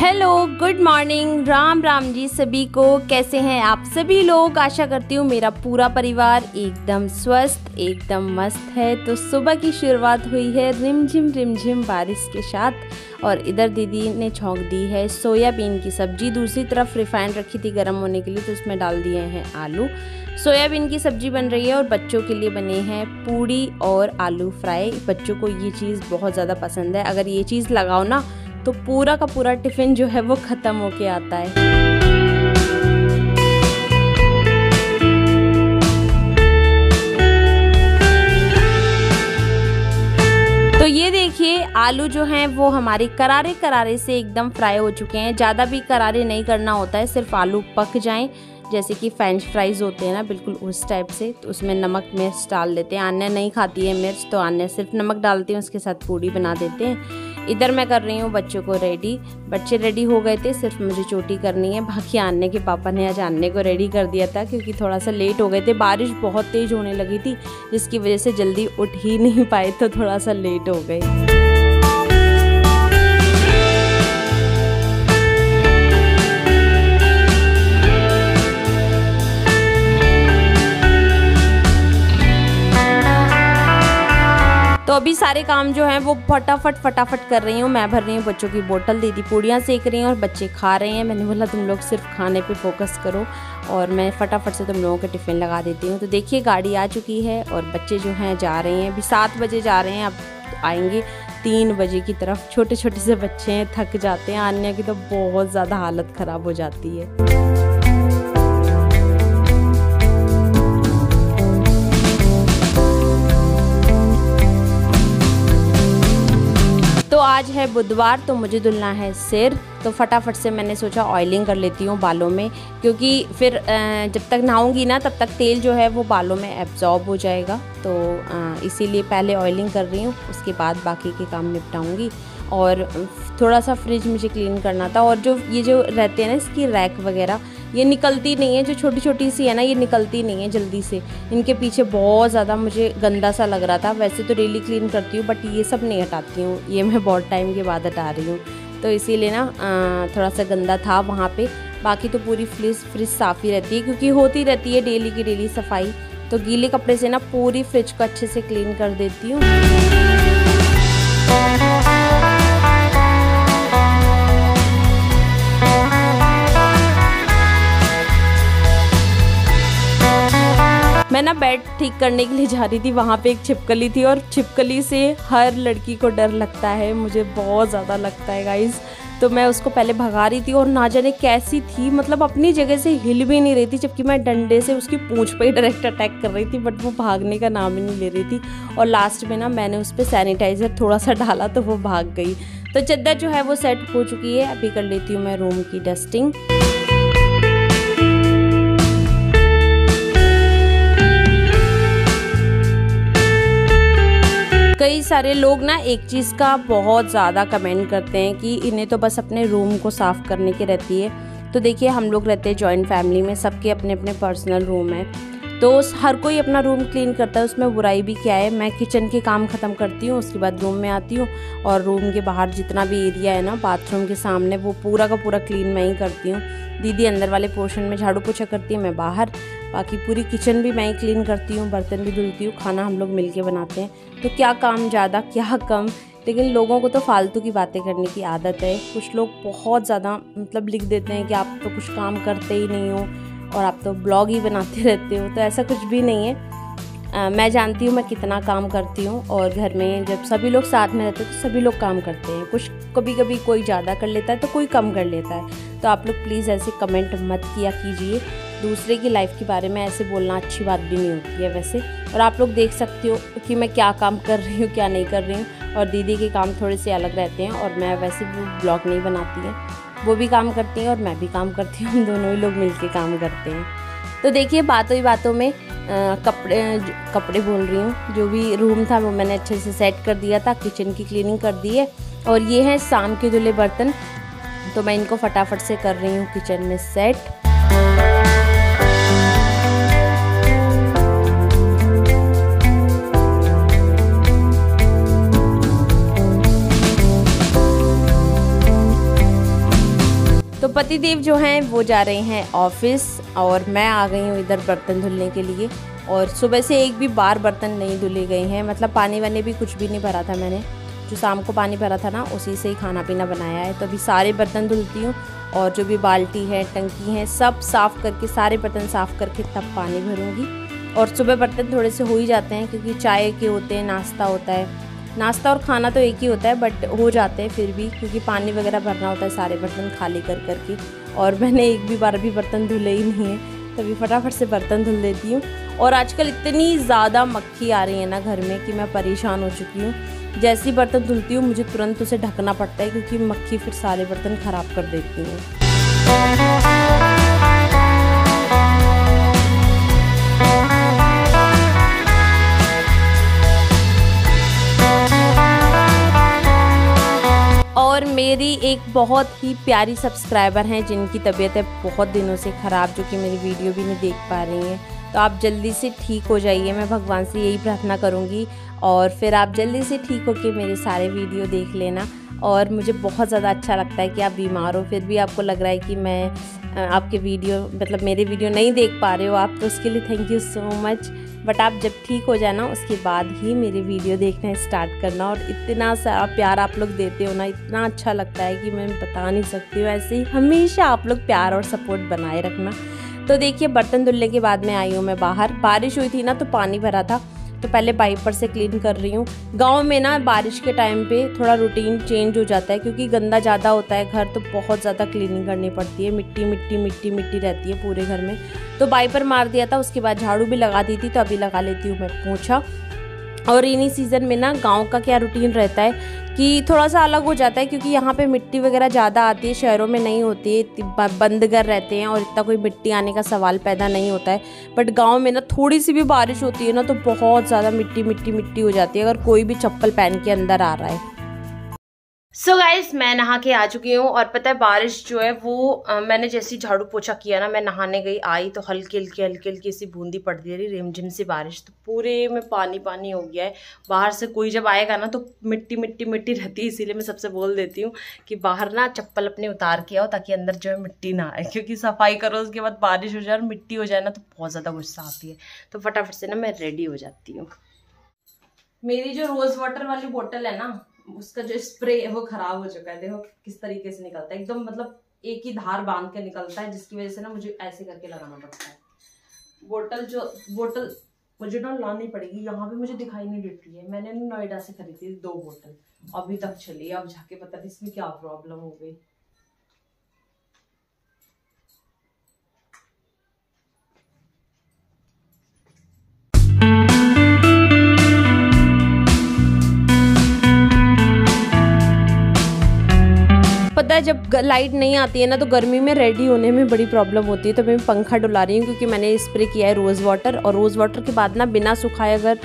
Hello good morning, Ram Ram ji सभी को। कैसे हैं आप सभी लोग? आशा करती हूँ मेरा पूरा परिवार एकदम स्वस्थ एकदम मस्त है। तो सुबह की शुरुआत हुई है रिमझिम बारिश के साथ। और इधर दीदी ने छौंक दी है सोयाबीन की सब्ज़ी, दूसरी तरफ रिफाइंड रखी थी गर्म होने के लिए तो उसमें डाल दिए हैं आलू। सोयाबीन की सब्ज़ी बन रही है और बच्चों के लिए बने हैं पूड़ी और आलू फ्राई। बच्चों को ये चीज़ बहुत ज़्यादा पसंद है, अगर ये चीज़ लगाओ ना तो पूरा का पूरा टिफ़िन जो है वो ख़त्म होके आता है। तो ये देखिए आलू जो हैं वो हमारे करारे करारे से एकदम फ्राई हो चुके हैं। ज़्यादा भी करारे नहीं करना होता है, सिर्फ आलू पक जाएं जैसे कि फ्रेंच फ्राइज़ होते हैं ना, बिल्कुल उस टाइप से। तो उसमें नमक मिर्च डाल देते हैं। आन्या नहीं खाती है मिर्च तो आन्या सिर्फ नमक डालती है, उसके साथ पूड़ी बना देते हैं। इधर मैं कर रही हूँ बच्चों को रेडी। बच्चे रेडी हो गए थे, सिर्फ मुझे चोटी करनी है। बाकी आने के पापा ने आज आने को रेडी कर दिया था क्योंकि थोड़ा सा लेट हो गए थे। बारिश बहुत तेज़ होने लगी थी जिसकी वजह से जल्दी उठ ही नहीं पाए तो थोड़ा सा लेट हो गए। तो अभी सारे काम जो हैं वो फटाफट कर रही हूँ। मैं भर रही हूँ बच्चों की बोतल, दीदी पूड़ियाँ सेक रही हैं और बच्चे खा रहे हैं। मैंने बोला तुम लोग सिर्फ खाने पे फोकस करो और मैं फटाफट से तुम लोगों के टिफ़िन लगा देती हूँ। तो देखिए गाड़ी आ चुकी है और बच्चे जो हैं जा रहे हैं। अभी 7 बजे जा रहे हैं, अब आएंगे 3 बजे की तरफ। छोटे छोटे से बच्चे हैं, थक जाते हैं। आन्या की तो बहुत ज़्यादा हालत ख़राब हो जाती है। तो आज है बुधवार तो मुझे धुलना है सिर। तो फटाफट से मैंने सोचा ऑयलिंग कर लेती हूँ बालों में, क्योंकि फिर जब तक नहाऊंगी ना तब तक तेल जो है वो बालों में एब्जॉर्ब हो जाएगा। तो इसीलिए पहले ऑयलिंग कर रही हूँ, उसके बाद बाकी के काम निपटाऊंगी। और थोड़ा सा फ्रिज मुझे क्लीन करना था। और ये जो रहते हैं ना इसकी रैक वगैरह, ये निकलती नहीं है। जो छोटी छोटी सी है ना ये निकलती नहीं है जल्दी से। इनके पीछे बहुत ज़्यादा मुझे गंदा सा लग रहा था। वैसे तो डेली क्लीन करती हूँ बट ये सब नहीं हटाती हूँ, ये मैं बहुत टाइम के बाद हटा रही हूँ। तो इसीलिए ना थोड़ा सा गंदा था वहाँ पे। बाकी तो पूरी फ्रिज साफ़ ही रहती है क्योंकि होती रहती है डेली की डेली सफाई। तो गीले कपड़े से ना पूरी फ्रिज को अच्छे से क्लीन कर देती हूँ। मैं ना बेड ठीक करने के लिए जा रही थी, वहाँ पे एक छिपकली थी और छिपकली से हर लड़की को डर लगता है, मुझे बहुत ज़्यादा लगता है गाइज़। तो मैं उसको पहले भगा रही थी और ना जाने कैसी थी, मतलब अपनी जगह से हिल भी नहीं रही थी, जबकि मैं डंडे से उसकी पूँछ पे ही डायरेक्ट अटैक कर रही थी बट वो भागने का नाम ही नहीं ले रही थी। और लास्ट में ना मैंने उस पर सैनिटाइज़र थोड़ा सा डाला तो वो भाग गई। तो चद्दर जो है वो सेट हो चुकी है, अभी कर लेती हूँ मैं रूम की डस्टिंग। कई सारे लोग ना एक चीज़ का बहुत ज़्यादा कमेंट करते हैं कि इन्हें तो बस अपने रूम को साफ़ करने की रहती है। तो देखिए हम लोग रहते हैं जॉइंट फैमिली में, सबके अपने अपने पर्सनल रूम हैं तो हर कोई अपना रूम क्लीन करता है, उसमें बुराई भी क्या है। मैं किचन के काम ख़त्म करती हूँ, उसके बाद रूम में आती हूँ और रूम के बाहर जितना भी एरिया है ना बाथरूम के सामने वो पूरा का पूरा क्लीन मैं ही करती हूँ। दीदी अंदर वाले पोर्शन में झाड़ू पोछा करती है, मैं बाहर। बाकी पूरी किचन भी मैं ही क्लीन करती हूँ, बर्तन भी धुलती हूँ, खाना हम लोग मिलके बनाते हैं। तो क्या काम ज़्यादा क्या कम, लेकिन लोगों को तो फालतू की बातें करने की आदत है। कुछ लोग बहुत ज़्यादा मतलब लिख देते हैं कि आप तो कुछ काम करते ही नहीं हो और आप तो ब्लॉग ही बनाते रहते हो। तो ऐसा कुछ भी नहीं है। मैं जानती हूँ मैं कितना काम करती हूँ। और घर में जब सभी लोग साथ में रहते हैं तो सभी लोग काम करते हैं, कुछ कभी कभी कोई ज़्यादा कर लेता है तो कोई कम कर लेता है। तो आप लोग प्लीज़ ऐसे कमेंट मत किया कीजिए, दूसरे की लाइफ के बारे में ऐसे बोलना अच्छी बात भी नहीं होती है वैसे। और आप लोग देख सकते हो कि मैं क्या काम कर रही हूँ क्या नहीं कर रही हूँ। और दीदी के काम थोड़े से अलग रहते हैं और मैं वैसे भी ब्लॉग नहीं बनाती है, वो भी काम करती हैं और मैं भी काम करती हूँ, हम दोनों ही लोग मिल के काम करते हैं। तो देखिए बातों ही बातों में कपड़े बोल रही हूँ, जो भी रूम था वो मैंने अच्छे से सेट कर दिया था, किचन की क्लीनिंग कर दी है। और ये हैं शाम के धुले बर्तन, तो मैं इनको फटाफट से कर रही हूँ किचन में सेट। पतिदेव जो हैं वो जा रहे हैं ऑफिस और मैं आ गई हूँ इधर बर्तन धुलने के लिए। और सुबह से एक भी बार बर्तन नहीं धुले गए हैं, मतलब पानी वानी भी कुछ भी नहीं भरा था। मैंने जो शाम को पानी भरा था ना, उसी से ही खाना पीना बनाया है। तो अभी सारे बर्तन धुलती हूँ और जो भी बाल्टी है, टंकी है, सब साफ़ करके, सारे बर्तन साफ़ करके तब पानी भरूँगी। और सुबह बर्तन थोड़े से हो ही जाते हैं क्योंकि चाय के होते हैं, नाश्ता होता है, नाश्ता और खाना तो एक ही होता है बट हो जाते हैं फिर भी, क्योंकि पानी वगैरह भरना होता है सारे बर्तन खाली कर करके। और मैंने एक भी बार भी बर्तन धुले ही नहीं है, तभी फटाफट से बर्तन धुल देती हूँ। और आजकल इतनी ज़्यादा मक्खी आ रही है ना घर में कि मैं परेशान हो चुकी हूँ। जैसे ही बर्तन धुलती हूँ मुझे तुरंत उसे ढकना पड़ता है क्योंकि मक्खी फिर सारे बर्तन ख़राब कर देती है। और मेरी एक बहुत ही प्यारी सब्सक्राइबर हैं जिनकी तबीयत है बहुत दिनों से ख़राब, जो कि मेरी वीडियो भी नहीं देख पा रही हैं, तो आप जल्दी से ठीक हो जाइए। मैं भगवान से यही प्रार्थना करूंगी और फिर आप जल्दी से ठीक होके मेरे सारे वीडियो देख लेना। और मुझे बहुत ज़्यादा अच्छा लगता है कि आप बीमार हो फिर भी आपको लग रहा है कि मैं आपके वीडियो, मतलब मेरे वीडियो नहीं देख पा रहे हो आप, तो उसके लिए thank you so much. But आप जब ठीक हो जाना उसके बाद ही मेरे वीडियो देखना स्टार्ट करना। और इतना सारा प्यार आप लोग देते हो ना, इतना अच्छा लगता है कि मैं बता नहीं सकती हूँ। ऐसे ही हमेशा आप लोग प्यार और सपोर्ट बनाए रखना। तो देखिए बर्तन धुलने के बाद मैं आई हूँ मैं बाहर। बारिश हुई थी ना तो पानी भरा था, तो पहले वाइपर से क्लीन कर रही हूँ। गांव में ना बारिश के टाइम पे थोड़ा रूटीन चेंज हो जाता है क्योंकि गंदा ज़्यादा होता है घर, तो बहुत ज़्यादा क्लीनिंग करनी पड़ती है। मिट्टी मिट्टी मिट्टी मिट्टी रहती है पूरे घर में। तो वाइपर मार दिया था, उसके बाद झाड़ू भी लगा दी थी, तो अभी लगा लेती हूँ मैं पोछा। और रेनी सीज़न में ना गाँव का क्या रूटीन रहता है कि थोड़ा सा अलग हो जाता है क्योंकि यहाँ पे मिट्टी वगैरह ज़्यादा आती है, शहरों में नहीं होती है, बंद घर रहते हैं और इतना कोई मिट्टी आने का सवाल पैदा नहीं होता है। बट गांव में ना थोड़ी सी भी बारिश होती है ना तो बहुत ज़्यादा मिट्टी मिट्टी मिट्टी हो जाती है अगर कोई भी चप्पल पहन के अंदर आ रहा है। सो गाइज़ मैं नहा के आ चुकी हूँ। और पता है बारिश जो है वो मैंने जैसे ही झाड़ू पोछा किया ना, मैं नहाने गई आई तो हल्की हल्की सी बूंदी पड़ रही, रिमझिम सी बारिश, तो पूरे में पानी पानी हो गया है। बाहर से कोई जब आएगा ना तो मिट्टी मिट्टी मिट्टी रहती है, इसीलिए मैं सबसे बोल देती हूँ कि बाहर ना चप्पल अपने उतार के आओ ताकि अंदर जो है मिट्टी ना आए, क्योंकि सफाई करो उसके बाद बारिश हो जाए और मिट्टी हो जाए ना तो बहुत ज़्यादा गुस्सा आती है। तो फटाफट से ना मैं रेडी हो जाती हूँ। मेरी जो रोज़ वाटर वाली बोतल है ना, उसका जो स्प्रे है वो खराब हो चुका है। देखो किस तरीके से निकलता है, एकदम मतलब एक ही धार बांध कर निकलता है, जिसकी वजह से ना मुझे ऐसे करके लगाना पड़ता है। बोतल मुझे ना लानी पड़ेगी, यहाँ पे मुझे दिखाई नहीं दे रही है। मैंने नोएडा से खरीदी 2 बोतल, अभी तक चली, अब जाके पता नहीं इसमें क्या प्रॉब्लम हो गई। पता है जब लाइट नहीं आती है ना तो गर्मी में रेडी होने में बड़ी प्रॉब्लम होती है, तो मैं पंखा डुला रही हूँ क्योंकि मैंने स्प्रे किया है रोज़ वाटर। और रोज़ वाटर के बाद ना बिना सुखाए अगर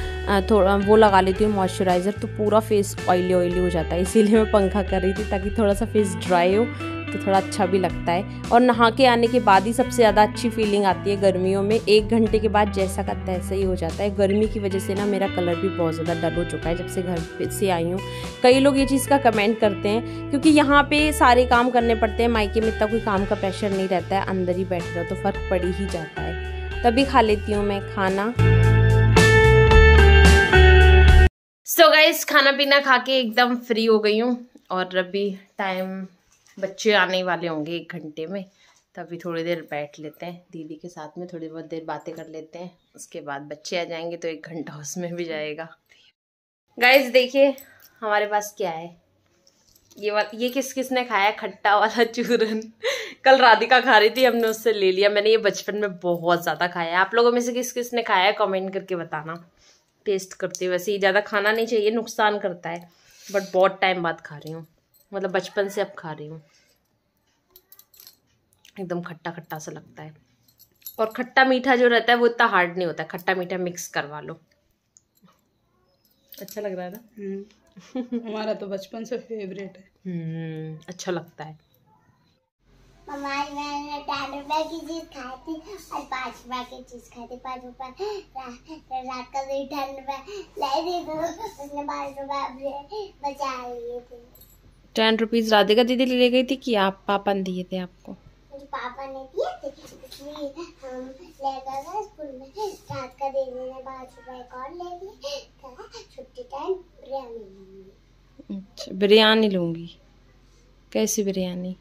थोड़ा वो लगा लेती हूँ मॉइस्चराइज़र तो पूरा फेस ऑयली हो जाता है, इसीलिए मैं पंखा कर रही थी ताकि थोड़ा सा फेस ड्राई हो तो थोड़ा अच्छा भी लगता है। और नहा के आने के बाद ही सबसे ज़्यादा अच्छी फीलिंग आती है गर्मियों में। 1 घंटे के बाद जैसा का तैसा ही हो जाता है। गर्मी की वजह से ना मेरा कलर भी बहुत ज़्यादा डल हो चुका है जब से घर से आई हूँ। कई लोग ये चीज़ का कमेंट करते हैं क्योंकि यहाँ पे सारे काम करने पड़ते हैं, मायके में इतना कोई काम का प्रेशर नहीं रहता है, अंदर ही बैठ रहा तो फ़र्क पड़ ही जाता है। तभी खा लेती हूँ मैं खाना। सो गाइस खाना पीना खा के एकदम फ्री हो गई हूँ और अभी टाइम बच्चे आने वाले होंगे 1 घंटे में, तभी थोड़ी देर बैठ लेते हैं दीदी के साथ में, थोड़ी बहुत देर बातें कर लेते हैं। उसके बाद बच्चे आ जाएंगे तो 1 घंटा उसमें भी जाएगा। गाइस देखिए हमारे पास क्या है, ये किसने खाया खट्टा वाला चूरन। कल राधिका खा रही थी, हमने उससे ले लिया। मैंने ये बचपन में बहुत ज़्यादा खाया है। आप लोगों में से किसने खाया है कमेंट करके बताना। टेस्ट करते, वैसे ही ज़्यादा खाना नहीं चाहिए, नुकसान करता है, बट बहुत टाइम बाद खा रही हूँ, मतलब बचपन से अब खा रही हूँ। एकदम खट्टा खट्टा सा लगता है और खट्टा मीठा जो रहता है वो इतना हार्ड नहीं होता है, खट्टा मीठा मिक्स करवा लो। अच्छा लग रहा है ना हमारा तो बचपन से फेवरेट है। अच्छा लगता है। हमारी मैंने 10 रुपए की चीज खाई थी और 5 रुपए की चीज खाई थी। 5 रुपए रात का 10 रुपए ले दी, उसने 5 रुपए बचा लिए थे। 10 रुपीज़ राधिका दीदी ले गई थी कि आप पापा ने दिए थे आपको? मुझे पापा ने दिए थे, इसलिए हम लेकर गए स्कूल में। रात का देने ने 5 रुपए और ले लिए, कहा छुट्टी टाइम बिरयानी लूँगी। अच्छा, बिरयानी लूँगी? कैसी बिरयानी?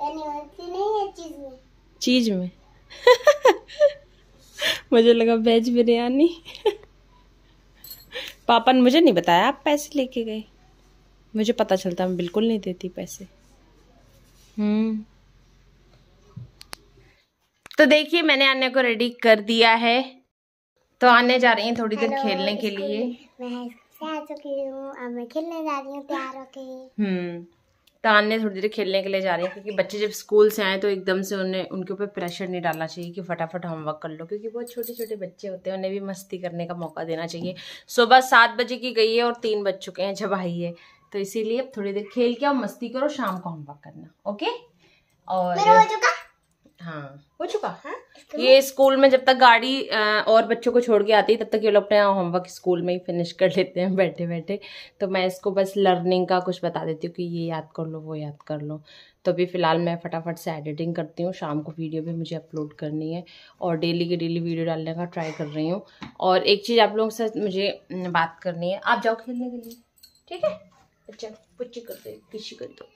बनती नहीं है चीज़ में। चीज़ में? मुझे लगा वेज बिरयानी। पापा ने मुझे नहीं बताया आप पैसे लेके गए, मुझे पता चलता, मैं बिल्कुल नहीं देती पैसे। तो देखिए मैंने आन्या को रेडी कर दिया है, तो आने जा रही है थोड़ी देर खेलने के लिए। मैं आ चुकी हूँ, अब मैं खेलने जा रही हूँ तैयार होके। तो आन्या थोड़ी देर खेलने के लिए जा रही है, क्योंकि बच्चे जब स्कूल से आए तो एकदम से उन्हें उनके ऊपर प्रेशर नहीं डालना चाहिए कि फटाफट होमवर्क कर लो, क्योंकि बहुत छोटे छोटे बच्चे होते हैं, उन्हें भी मस्ती करने का मौका देना चाहिए। सुबह 7 बजे की गई है और 3 बज चुके हैं जब आई है, तो इसीलिए अब थोड़ी देर खेल के और मस्ती करो, शाम को होमवर्क करना। ओके? और मेरा हो चुका? हाँ हो चुका। हाँ? ये स्कूल में जब तक गाड़ी और बच्चों को छोड़ के आती है, तब तक ये लोग अपने होमवर्क स्कूल में ही फिनिश कर लेते हैं बैठे बैठे। तो मैं इसको बस लर्निंग का कुछ बता देती हूँ कि ये याद कर लो, वो याद कर लो। तो अभी फ़िलहाल मैं फटाफट से एडिटिंग करती हूँ, शाम को वीडियो भी मुझे अपलोड करनी है और डेली की डेली वीडियो डालने का ट्राई कर रही हूँ। और एक चीज़ आप लोगों से मुझे बात करनी है, आप जाओ खेलने के लिए, ठीक है? अच्छा पुच्ची कर दो, किसी कर दो।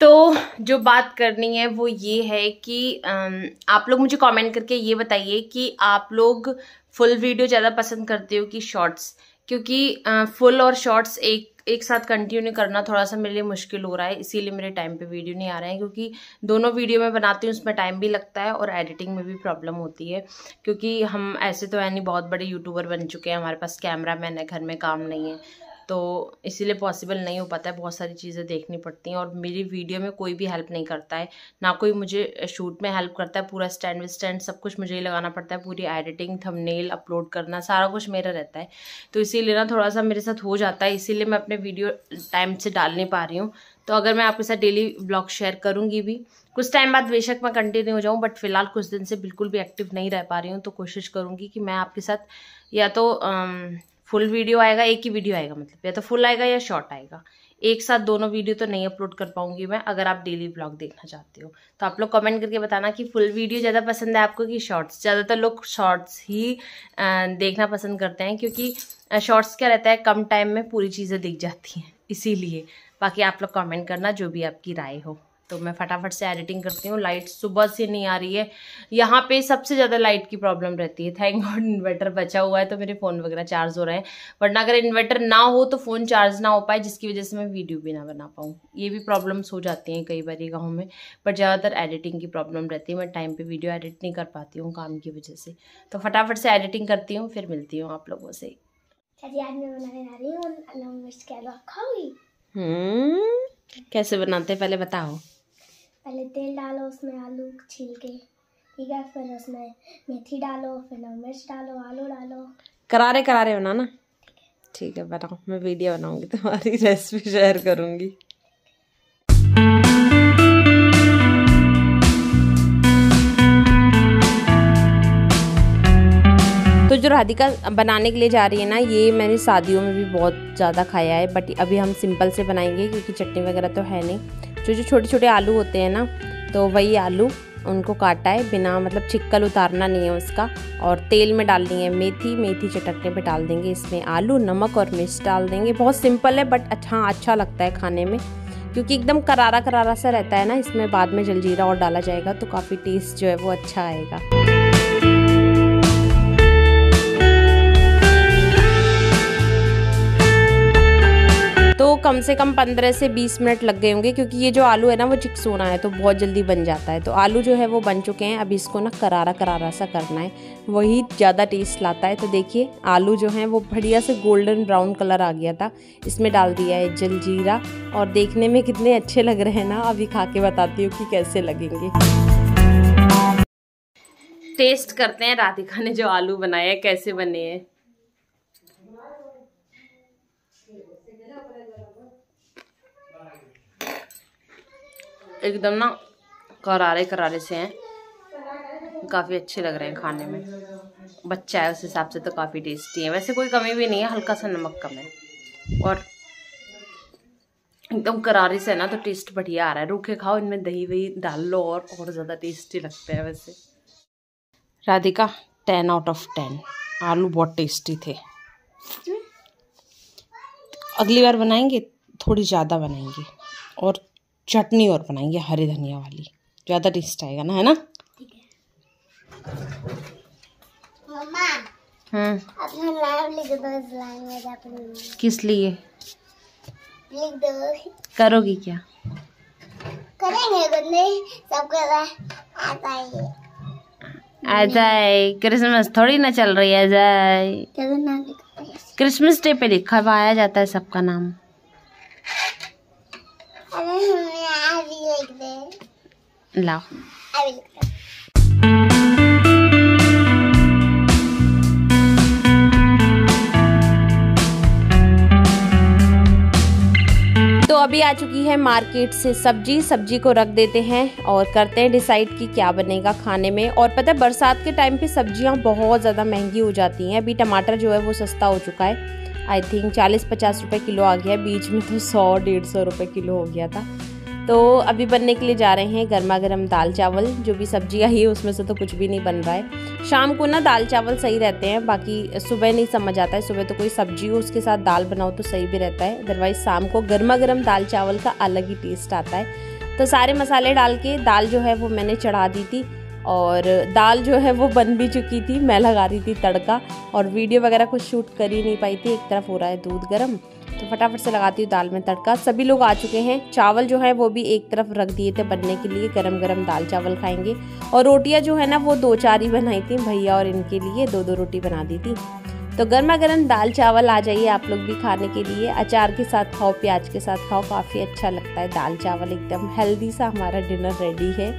तो जो बात करनी है वो ये है कि आप लोग मुझे कमेंट करके ये बताइए कि आप लोग फुल वीडियो ज़्यादा पसंद करते हो कि शॉर्ट्स, क्योंकि फुल और शॉर्ट्स एक साथ कंटिन्यू करना थोड़ा सा मेरे लिए मुश्किल हो रहा है, इसीलिए मेरे टाइम पे वीडियो नहीं आ रहे हैं। क्योंकि दोनों वीडियो में बनाती हूँ, उसमें टाइम भी लगता है और एडिटिंग में भी प्रॉब्लम होती है, क्योंकि हम ऐसे तो है नहीं बहुत बड़े यूट्यूबर बन चुके हैं, हमारे पास कैमरा मैन है, घर में काम नहीं है, तो इसीलिए पॉसिबल नहीं हो पाता है। बहुत सारी चीज़ें देखनी पड़ती हैं और मेरी वीडियो में कोई भी हेल्प नहीं करता है, ना कोई मुझे शूट में हेल्प करता है। पूरा स्टैंड विद स्टैंड सब कुछ मुझे ही लगाना पड़ता है, पूरी एडिटिंग, थंबनेल अपलोड करना, सारा कुछ मेरा रहता है। तो इसीलिए ना थोड़ा सा मेरे साथ हो जाता है, इसीलिए मैं अपने वीडियो टाइम से डाल नहीं पा रही हूँ। तो अगर मैं आपके साथ डेली ब्लॉग शेयर करूँगी भी, कुछ टाइम बाद बेशक मैं कंटिन्यू हो जाऊँ, बट फिलहाल कुछ दिन से बिल्कुल भी एक्टिव नहीं रह पा रही हूँ। तो कोशिश करूँगी कि मैं आपके साथ या तो फुल वीडियो आएगा, एक ही वीडियो आएगा, मतलब या तो फुल आएगा या शॉर्ट आएगा, एक साथ दोनों वीडियो तो नहीं अपलोड कर पाऊंगी मैं। अगर आप डेली ब्लॉग देखना चाहते हो तो आप लोग कमेंट करके बताना कि फुल वीडियो ज़्यादा पसंद है आपको कि शॉर्ट्स। ज़्यादातर लोग शॉर्ट्स ही देखना पसंद करते हैं, क्योंकि शॉर्ट्स क्या रहता है, कम टाइम में पूरी चीज़ें दिख जाती हैं, इसीलिए। बाकी आप लोग कमेंट करना जो भी आपकी राय हो। तो मैं फटाफट से एडिटिंग करती हूँ। लाइट सुबह से नहीं आ रही है, यहाँ पे सबसे ज़्यादा लाइट की प्रॉब्लम रहती है। थैंक गॉड इन्वर्टर बचा हुआ है तो मेरे फ़ोन वगैरह चार्ज हो रहे हैं, वरना अगर इन्वर्टर ना हो तो फ़ोन चार्ज ना हो पाए, जिसकी वजह से मैं वीडियो भी ना बना पाऊँ। ये भी प्रॉब्लम्स हो जाती हैं कई बार गाँव में, बट ज़्यादातर एडिटिंग की प्रॉब्लम रहती है। मैं टाइम पर वीडियो एडिट नहीं कर पाती हूँ काम की वजह से। तो फटाफट से एडिटिंग करती हूँ, फिर मिलती हूँ आप लोगों से। कैसे बनाते हैं पहले बताओ। पहले तेल डालो, उसमें आलू छील के, ठीक है? फिर उसमें मेथी डालो, फिर नमक मिर्च डालो, आलू डालो। करारे करारे बनाना, ठीक है? बनाओ, मैं वीडियो बनाऊंगी, तुम्हारी रेसिपी शेयर करूंगी। तो जो राधिका बनाने के लिए जा रही है ना, ये मैंने शादियों में भी बहुत ज़्यादा खाया है, बट अभी हम सिंपल से बनाएंगे क्योंकि चटनी वगैरह तो है नहीं। जो जो छोटे छोटे आलू होते हैं ना, तो वही आलू उनको काटा है, बिना मतलब छिक्कल उतारना नहीं है उसका, और तेल में डालनी है मेथी। मेथी चटकने पे डाल देंगे, इसमें आलू, नमक और मिर्च डाल देंगे। बहुत सिंपल है बट अच्छा अच्छा लगता है खाने में, क्योंकि एकदम करारा करारा सा रहता है ना। इसमें बाद में जलजीरा और डाला जाएगा तो काफ़ी टेस्ट जो है वो अच्छा आएगा। तो कम से कम 15 से 20 मिनट लग गए होंगे, क्योंकि ये जो आलू है ना वो चिकसोना है तो बहुत जल्दी बन जाता है। तो आलू जो है वो बन चुके हैं, अभी इसको ना करारा करारा सा करना है, वही ज़्यादा टेस्ट लाता है। तो देखिए आलू जो हैं वो बढ़िया से गोल्डन ब्राउन कलर आ गया था, इसमें डाल दिया है जलजीरा, और देखने में कितने अच्छे लग रहे हैं ना। अभी खा के बताती हूँ कि कैसे लगेंगे। टेस्ट करते हैं राधिका ने जो आलू बनाए हैं कैसे बने हैं। एकदम ना करारे करारे से हैं, काफ़ी अच्छे लग रहे हैं खाने में। बच्चा है उस हिसाब से तो काफ़ी टेस्टी है, वैसे कोई कमी भी नहीं है, हल्का सा नमक कम है और एकदम करारी से है ना, तो टेस्ट बढ़िया आ रहा है। रूखे खाओ, इनमें दही वही डाल लो और ज़्यादा टेस्टी लगता है। वैसे राधिका 10 आउट ऑफ 10, आलू बहुत टेस्टी थे। अगली बार बनाएंगे थोड़ी ज़्यादा बनाएंगे और चटनी और बनाएंगे हरी धनिया वाली, ज़्यादा टेस्ट आएगा ना, है ना। मम्मा किस लिए लिख दो, करोगी क्या? करेंगे, सब कर रहा है। अजय क्रिसमस थोड़ी ना चल रही है। अजय क्रिसमस डे पे लिखा पाया जाता है सबका नाम। अरे आज भी लिख दे, लाओ अभी लिख दे। तो अभी आ चुकी है मार्केट से सब्जी। सब्जी को रख देते हैं और करते हैं डिसाइड कि क्या बनेगा खाने में। और पता है बरसात के टाइम पे सब्जियां बहुत ज़्यादा महंगी हो जाती हैं। अभी टमाटर जो है वो सस्ता हो चुका है, आई थिंक 40-50 रुपये किलो आ गया है, बीच में तो 100-150 रुपये किलो हो गया था। तो अभी बनने के लिए जा रहे हैं गर्मा गर्म दाल चावल। जो भी सब्जी आई है उसमें से तो कुछ भी नहीं बन रहा है। शाम को ना दाल चावल सही रहते हैं, बाकी सुबह नहीं समझ आता है। सुबह तो कोई सब्जी हो उसके साथ दाल बनाओ तो सही भी रहता है, अदरवाइज़ शाम को गर्मा गर्म दाल चावल का अलग ही टेस्ट आता है। तो सारे मसाले डाल के दाल जो है वो मैंने चढ़ा दी थी और दाल जो है वो बन भी चुकी थी। मैं लगा रही थी तड़का और वीडियो वगैरह कुछ शूट कर ही नहीं पाई थी। एक तरफ हो रहा है दूध गर्म तो फटाफट से लगाती हूँ दाल में तड़का। सभी लोग आ चुके हैं। चावल जो है वो भी एक तरफ रख दिए थे बनने के लिए, गरम गरम दाल चावल खाएंगे। और रोटियाँ जो है ना वो 2-4 ही बनाई थी भैया और इनके लिए, 2-2 रोटी बना दी थी। तो गर्मा गर्म दाल चावल आ जाइए आप लोग भी खाने के लिए। अचार के साथ खाओ, प्याज के साथ खाओ, काफ़ी अच्छा लगता है दाल चावल। एकदम हेल्दी सा हमारा डिनर रेडी है।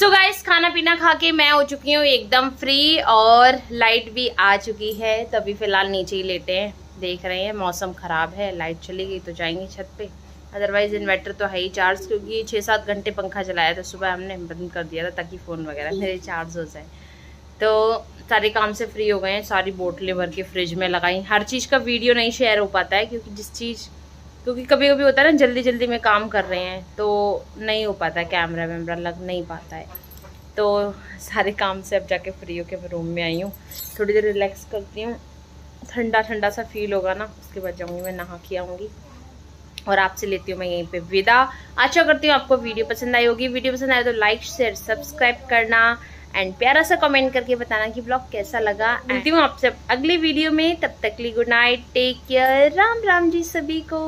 सो गाइस खाना पीना खा के मैं हो चुकी हूँ एकदम फ्री और लाइट भी आ चुकी है। तो अभी फिलहाल नीचे ही लेटे हैं, देख रहे हैं मौसम ख़राब है। लाइट चली गई तो जाएंगे छत पे, अदरवाइज़ इन्वर्टर तो है ही चार्ज, क्योंकि 6-7 घंटे पंखा चलाया था सुबह, हमने बंद कर दिया था ताकि फ़ोन वगैरह मेरे चार्ज हो जाए। तो सारे काम से फ्री हो गए हैं, सारी बोतलें भर के फ्रिज में लगाई। हर चीज़ का वीडियो नहीं शेयर हो पाता है क्योंकि क्योंकि कभी कभी होता है ना जल्दी जल्दी में काम कर रहे हैं तो नहीं हो पाता, कैमरा वैमरा लग नहीं पाता है। तो सारे काम से अब जाके फ्री होके मैं रूम में आई हूँ, थोड़ी देर रिलैक्स करती हूँ, ठंडा ठंडा सा फील होगा ना, उसके बाद जाऊँगी मैं नहा के आऊँगी और आपसे लेती हूँ मैं यहीं पे विदा। आशा करती हूँ आपको वीडियो पसंद आई होगी। वीडियो पसंद आए तो लाइक शेयर सब्सक्राइब करना एंड प्यारा सा कमेंट करके बताना कि ब्लॉग कैसा लगा। मिलती हूँ आपसे अगले वीडियो में, तब तक के लिए good night, take care, Ram Ram ji सभी को।